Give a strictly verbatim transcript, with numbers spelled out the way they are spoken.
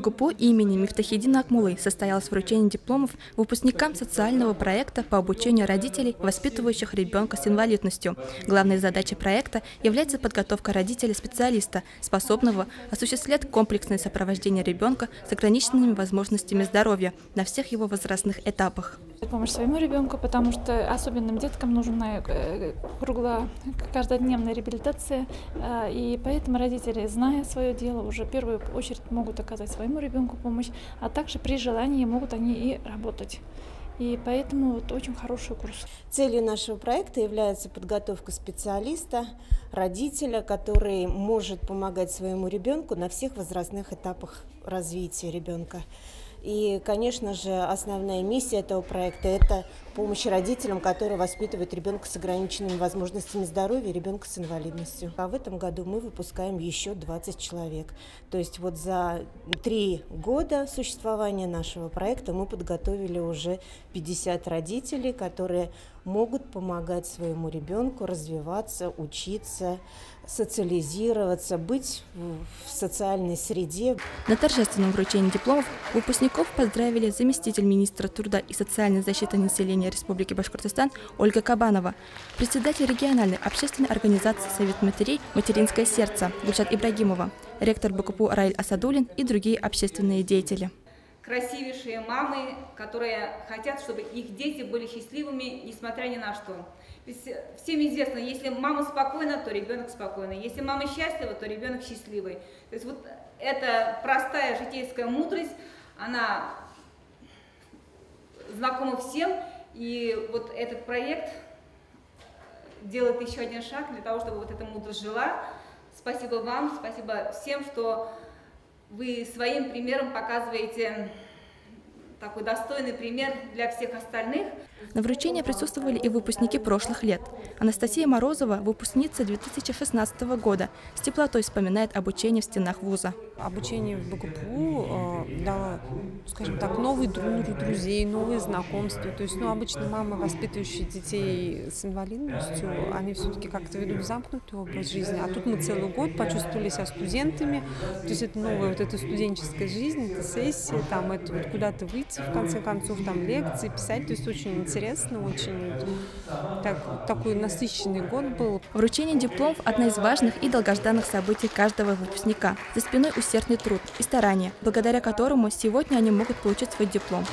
БГПУ имени Мифтахетдина Акмуллы состоялось вручение дипломов выпускникам социального проекта по обучению родителей, воспитывающих ребенка с инвалидностью. Главной задачей проекта является подготовка родителя-специалиста, способного осуществлять комплексное сопровождение ребенка с ограниченными возможностями здоровья на всех его возрастных этапах. Помощь своему ребенку, потому что особенным деткам нужна круглая, каждодневная реабилитация, и поэтому родители, зная свое дело, уже в первую очередь могут оказать своему ребенку помощь, а также при желании могут они и работать. И поэтому вот очень хороший курс. Целью нашего проекта является подготовка специалиста, родителя, который может помогать своему ребенку на всех возрастных этапах развития ребенка. И, конечно же, основная миссия этого проекта – это помощь родителям, которые воспитывают ребенка с ограниченными возможностями здоровья, ребенка с инвалидностью. А в этом году мы выпускаем еще двадцать человек. То есть вот за три года существования нашего проекта мы подготовили уже пятьдесят родителей, которые могут помогать своему ребенку развиваться, учиться, социализироваться, быть в социальной среде. На торжественном вручении дипломов выпускников поздравили заместитель министра труда и социальной защиты населения Республики Башкортостан Ольга Кабанова, председатель региональной общественной организации Совет матерей «Материнское сердце» Гульшат Ибрагимова, ректор БГПУ Раиль Асадуллин и другие общественные деятели. Красивейшие мамы, которые хотят, чтобы их дети были счастливыми, несмотря ни на что. Ведь всем известно, если мама спокойна, то ребенок спокойный. Если мама счастлива, то ребенок счастливый. То есть вот эта простая житейская мудрость, она знакома всем, и вот этот проект делает еще один шаг для того, чтобы вот эта мудрость жила. Спасибо вам, спасибо всем, что вы своим примером показываете такой достойный пример для всех остальных. На вручении присутствовали и выпускники прошлых лет. Анастасия Морозова, выпускница две тысячи шестнадцатого года, с теплотой вспоминает обучение в стенах вуза. Обучение в БГПУ э, дало, скажем так, новые друзей, новые знакомства. То есть, ну, обычно мамы, воспитывающие детей с инвалидностью, они все-таки как-то ведут замкнутый образ жизни. А тут мы целый год почувствовали себя студентами. То есть это новая вот эта студенческая жизнь, это сессия, там, это вот куда-то выйти, в конце концов, там лекции писать, то есть очень интересно, очень так, такой насыщенный год был. Вручение дипломов – одна из важных и долгожданных событий каждого выпускника. За спиной усердный труд и старания, благодаря которому сегодня они могут получить свой диплом.